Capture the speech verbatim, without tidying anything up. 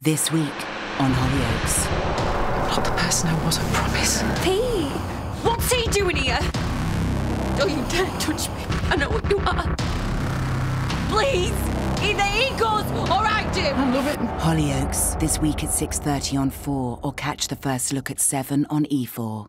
This week on Hollyoaks. Not the person I was, I promise. P! What's he doing here? Don't you dare touch me. I know what you are. Please! Either he goes or I do! I love it. Hollyoaks, this week at six thirty on four, or catch the first look at seven on E four.